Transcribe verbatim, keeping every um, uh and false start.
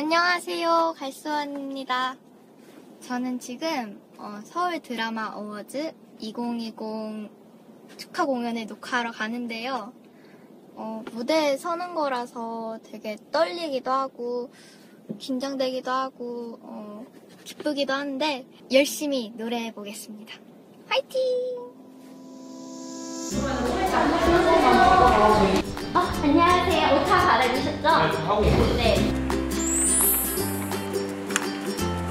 안녕하세요, 갈수원입니다. 저는 지금 어, 서울 드라마 어워즈 이천이십 축하 공연을 녹화하러 가는데요. 어, 무대에 서는 거라서 되게 떨리기도 하고 긴장되기도 하고 어, 기쁘기도 한데 열심히 노래해 보겠습니다. 화이팅! 어, 안녕하세요. 오타 받아주셨죠? 네, 하고 있어요. 네.